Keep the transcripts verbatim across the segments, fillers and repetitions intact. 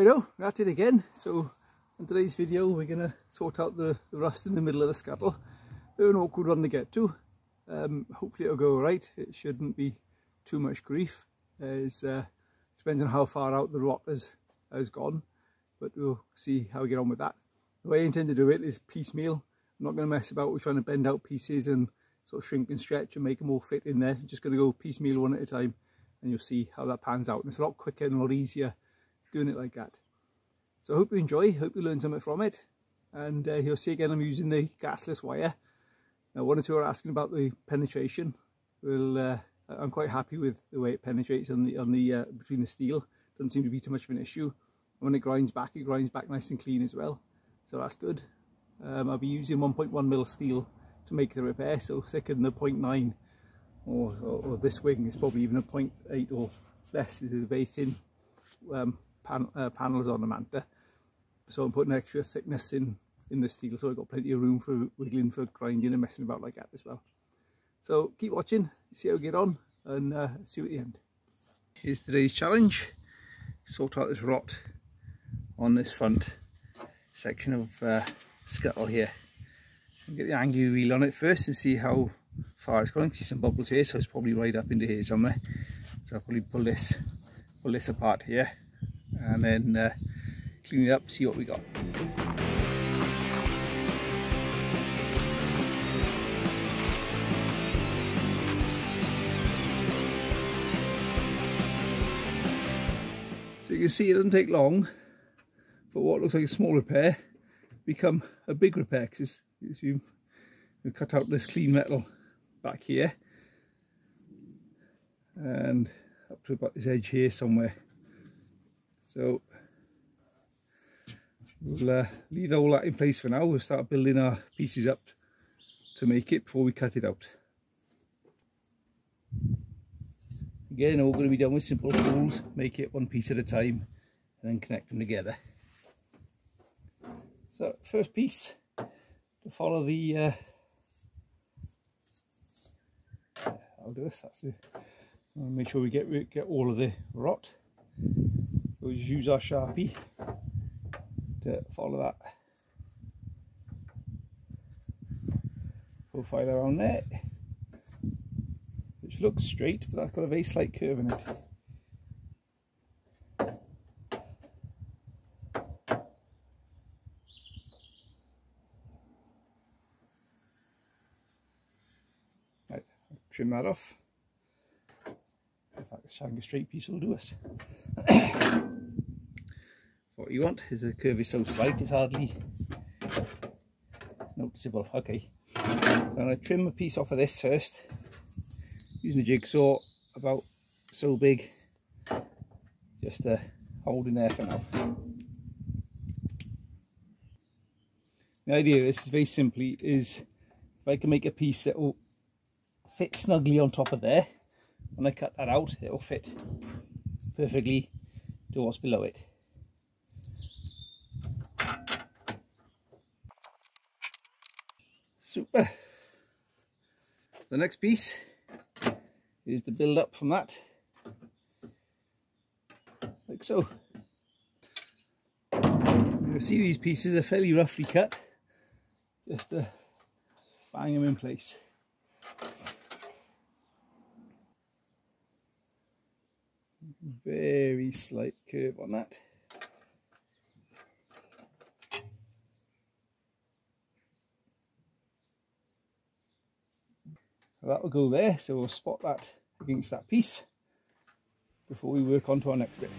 Righto, we're at it again. So in today's video we're going to sort out the, the rust in the middle of the scuttle. They're an awkward one to get to. Um, hopefully it'll go right. It shouldn't be too much grief. It uh, depends on how far out the rot has, has gone, but we'll see how we get on with that. The way I intend to do it is piecemeal. I'm not going to mess about with trying to bend out pieces and sort of shrink and stretch and make them all fit in there. I'm just going to go piecemeal one at a time and you'll see how that pans out. And it's a lot quicker and a lot easier doing it like that. So I hope you enjoy, hope you learn something from it, and uh, you'll see again I'm using the gasless wire. Now one or two are asking about the penetration. Well, uh, I'm quite happy with the way it penetrates on the on the uh, between the steel. Doesn't seem to be too much of an issue. And when it grinds back, it grinds back nice and clean as well, so that's good. um, I'll be using one point one mil steel to make the repair, so thicker than the zero point nine or, or, or this wing is probably even a zero point eight or less. It's a very thin um, Pan, uh, panels on the manta, so I'm putting extra thickness in in the steel, so I've got plenty of room for wiggling, for grinding and messing about like that as well. So keep watching, see how we get on, and uh, see you at the end. Here's today's challenge: sort out this rot on this front section of uh, scuttle here. I'll get the angular wheel on it first and see how far it's going. See some bubbles here, so it's probably right up into here somewhere, so I'll probably pull this pull this apart here and then uh, clean it up, see what we got. So you can see it doesn't take long for what looks like a small repair become a big repair, because you cut out this clean metal back here and up to about this edge here somewhere. So we'll uh, leave all that in place for now. We'll start building our pieces up to make it before we cut it out. Again, all going to be done with simple tools. Make it one piece at a time and then connect them together. So first piece, to follow the, uh, I'll do this, that's it. I'll make sure we get, get all of the rot. So we just use our Sharpie to follow that profile around there, which looks straight, but that's got a very slight curve in it. Right, I'll trim that off. In fact, shag a straight piece will do us. What you want is the curve is so slight it's hardly noticeable. Okay, so I'm going to trim a piece off of this first, using a jigsaw about so big, just to hold in there for now. The idea of this is very simply is if I can make a piece that will fit snugly on top of there, when I cut that out it will fit perfectly to what's below it. Super. The next piece is the build up from that, like so. You'll see these pieces are fairly roughly cut, just to bang them in place. Very slight curve on that. That will go there, so we'll spot that against that piece before we work on to our next bit.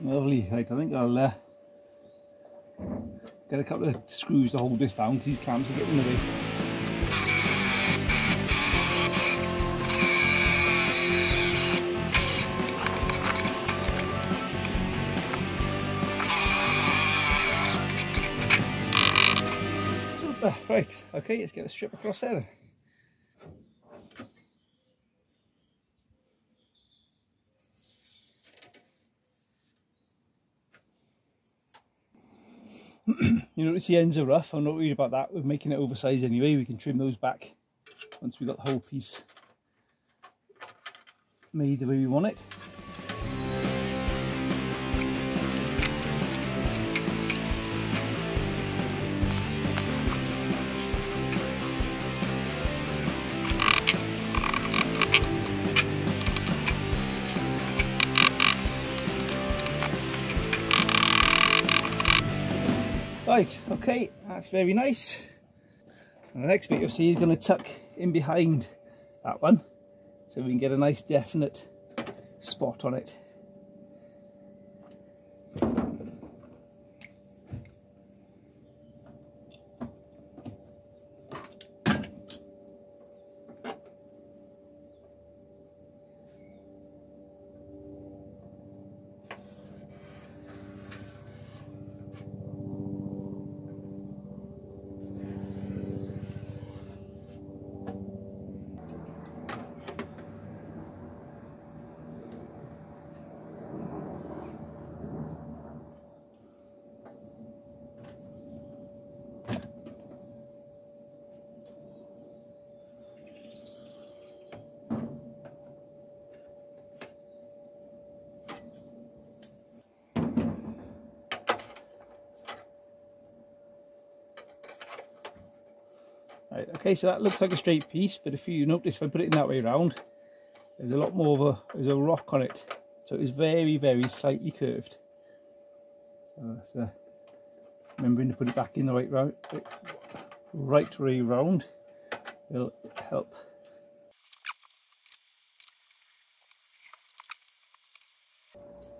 Lovely. Right, I think I'll uh, get a couple of screws to hold this down because these clamps are getting in the way. Right, okay, let's get a strip across there then. You notice the ends are rough, I'm not worried about that, we're making it oversized anyway, we can trim those back once we've got the whole piece made the way we want it. Right, okay, that's very nice. And the next bit you'll see is going to tuck in behind that one, so we can get a nice definite spot on it. Right, okay, so that looks like a straight piece, but if you notice, if I put it in that way around, there's a lot more of a, there's a rock on it, so it's very, very slightly curved. So that's uh, remembering to put it back in the right round, right way round, will help.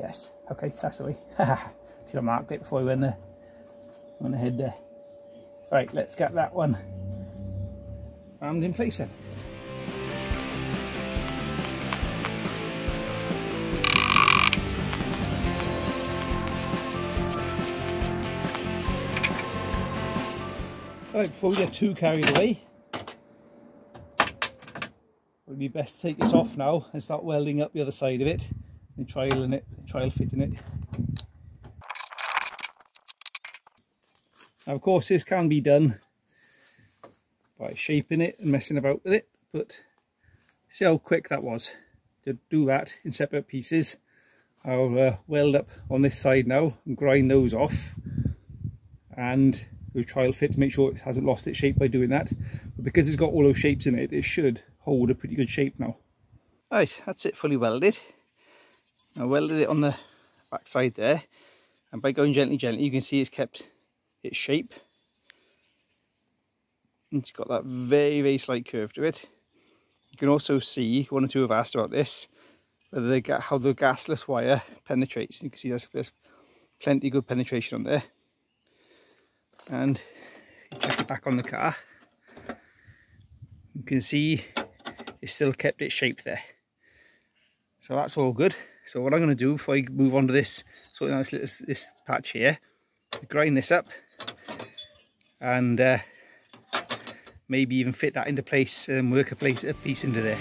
Yes, okay, that's the way. Should have marked it before I went there. Went ahead there. Right, let's get that one and in place then. Alright, before we get too carried away, it would be best to take this off now and start welding up the other side of it and trialing it, trial fitting it. Now of course this can be done by shaping it and messing about with it, but see how quick that was to do that in separate pieces. I'll uh, weld up on this side now and grind those off, and we'll trial fit to make sure it hasn't lost its shape by doing that, but because it's got all those shapes in it, it should hold a pretty good shape now. Right, that's it fully welded. I welded it on the back side there, and by going gently gently you can see it's kept its shape. It's got that very, very slight curve to it. You can also see, one or two have asked about this, whether they get how the gasless wire penetrates. You can see there's, there's plenty good penetration on there. And check it back on the car. You can see it's still kept its shape there. So that's all good. So what I'm going to do before I move on to this, so now this, this patch here, grind this up and uh, maybe even fit that into place and work a, place, a piece into there.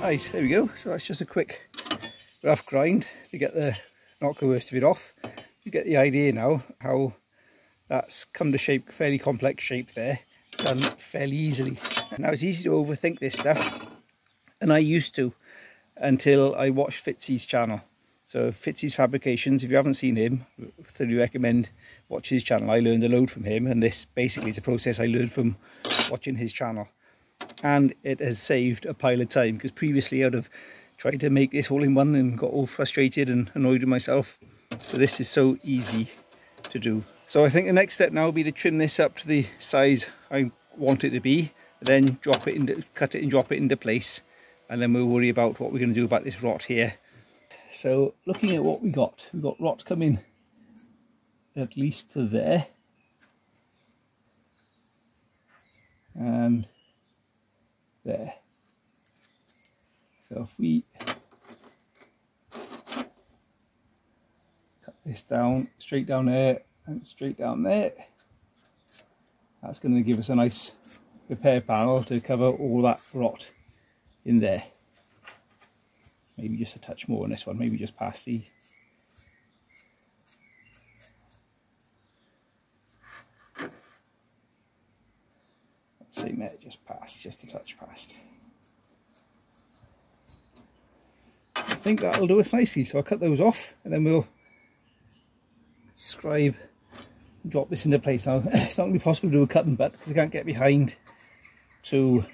Right, there we go, so that's just a quick rough grind to get the knock the worst of it off. You get the idea now how that's come to shape, fairly complex shape there, done fairly easily. Now it's easy to overthink this stuff, and I used to until I watched Fitzy's channel. So Fitzy's Fabrications, if you haven't seen him, I thoroughly recommend watch his channel. I learned a load from him, and this basically is a process I learned from watching his channel. And it has saved a pile of time, because previously I'd have tried to make this all in one and got all frustrated and annoyed with myself. So this is so easy to do. So I think the next step now will be to trim this up to the size I want it to be, then drop it into, cut it and drop it into place, and then we'll worry about what we're going to do about this rot here. So looking at what we got, we've got rot coming at least to there, and there. So if we cut this down, straight down there and straight down there, that's going to give us a nice repair panel to cover all that rot in there. Maybe just a touch more on this one, maybe just past the same there, just past, just a touch past. I think that'll do us nicely, so I'll cut those off and then we'll scribe, drop this into place. Now it's not going to be possible to do a cut and butt because I can't get behind to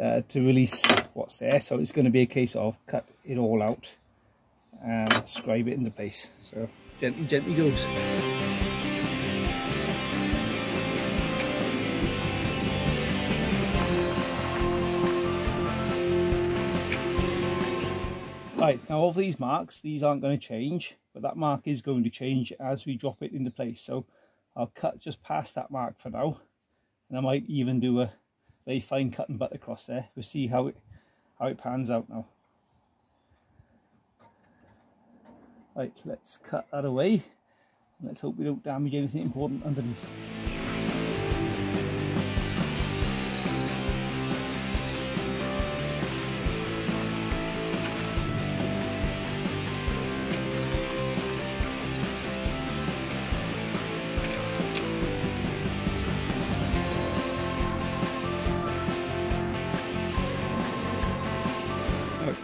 uh, to release what's there, so it's going to be a case of cut it all out and scribe it into place. So gently, gently goes. Right, now of these marks, these aren't going to change, but that mark is going to change as we drop it into place. So I'll cut just past that mark for now, and I might even do a very fine cut and butt across there. We'll see how it how it pans out now. Right, let's cut that away. Let's hope we don't damage anything important underneath.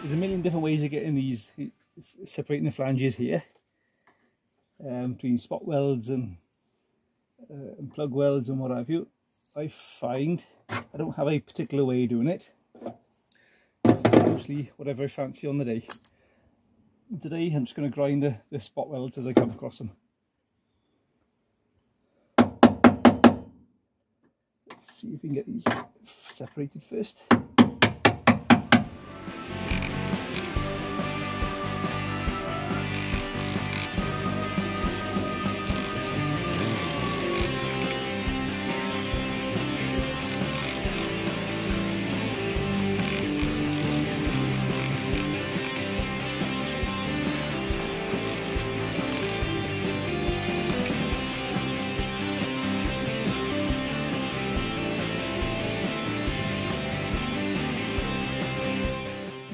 There's a million different ways of getting these, separating the flanges here, um, between spot welds and, uh, and plug welds and what have you. I find I don't have a particular way of doing it. It's mostly whatever I fancy on the day. Today I'm just going to grind the, the spot welds as I come across them. Let's see if we can get these separated first.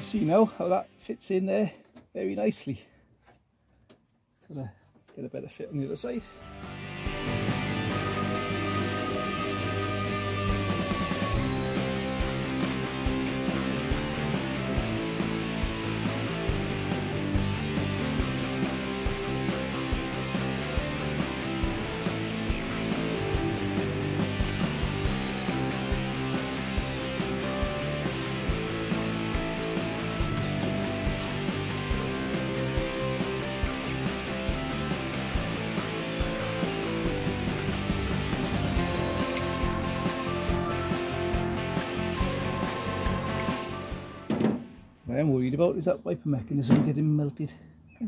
See now how that fits in there very nicely. It's gonna get a better fit on the other side. I'm worried about is that wiper mechanism getting melted.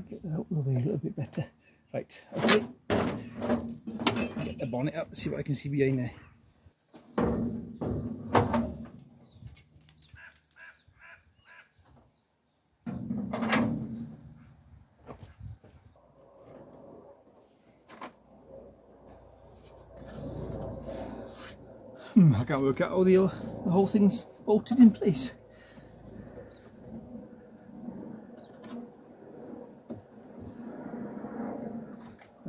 Get that out of the way a little bit better. Right, okay. Get the bonnet up, see what I can see behind there. Hmm, I can't work out how the, the whole thing's bolted in place.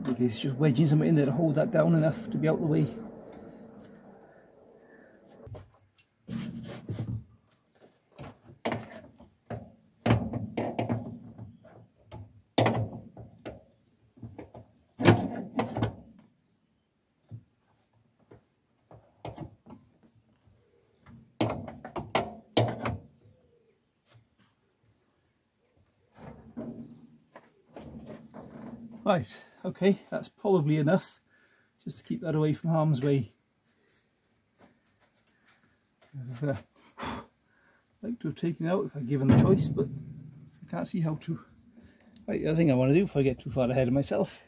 Okay, it's just wedging something in there to hold that down enough to be out the way. Right, okay, that's probably enough just to keep that away from harm's way. Of, uh, like to have taken it out if I given the choice, but I can't see how to. Right, the other thing I want to do if I get too far ahead of myself,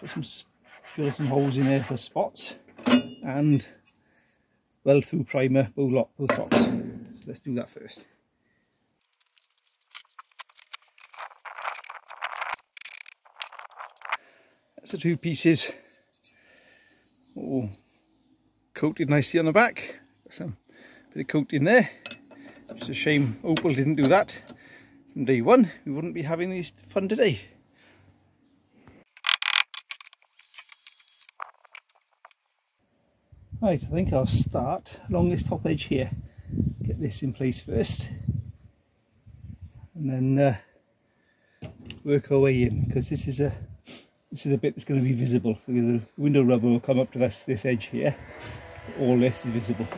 put some drill some holes in there for spots and weld through primer both lock both tops. So let's do that first. That's the two pieces. Oh, coated nicely on the back. Got some bit of coat in there. It's a shame Opal didn't do that from day one. We wouldn't be having this fun today. Right, I think I'll start along this top edge here. Get this in place first. And then uh, work our way in, because this is a this is a bit that's going to be visible. The window rubber will come up to this, this edge here. All this is visible.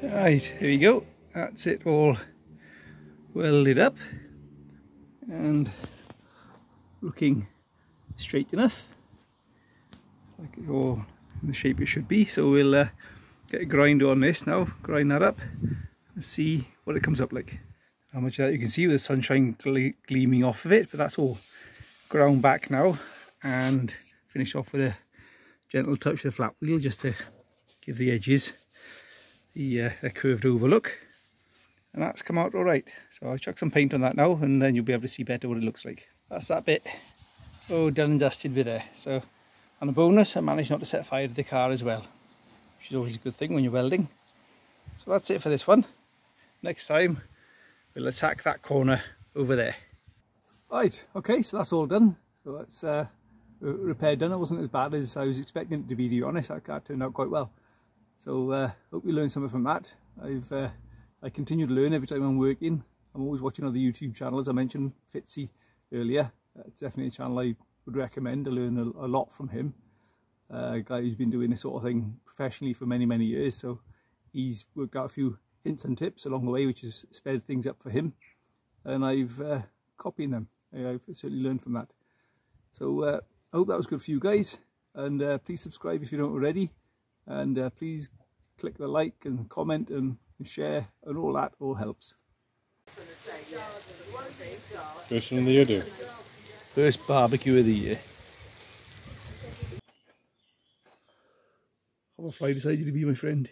Right, here we go, that's it all welded up and looking straight enough, like it's all in the shape it should be. So we'll uh, get a grind on this now, grind that up and see what it comes up like. How much of that you can see with the sunshine gle gleaming off of it, but that's all ground back now, and finish off with a gentle touch of the flat wheel just to give the edges the uh, a curved overlook, and that's come out all right. So I'll chuck some paint on that now, and then you'll be able to see better what it looks like. That's that bit. Oh, done and dusted with there. So, and a bonus, I managed not to set fire to the car as well, which is always a good thing when you're welding. So that's it for this one. Next time, we'll attack that corner over there. Right, okay, so that's all done. So that's uh, repair done. It wasn't as bad as I was expecting it to be, to be honest. That car turned out quite well. So I uh, hope you learned something from that. I've, uh, I continue to learn every time I'm working. I'm always watching other YouTube channels. I mentioned Fitzy earlier. Uh, it's definitely a channel I would recommend. I learn a, a lot from him. Uh, a guy who's been doing this sort of thing professionally for many, many years. So he's worked out a few hints and tips along the way, which has sped things up for him. And I've uh, copied them. I've certainly learned from that. So uh, I hope that was good for you guys. And uh, please subscribe if you don't already. And uh, please click the like and comment and share, and all that all helps. First one of the year, do. First barbecue of the year. Hoverfly decided to be my friend.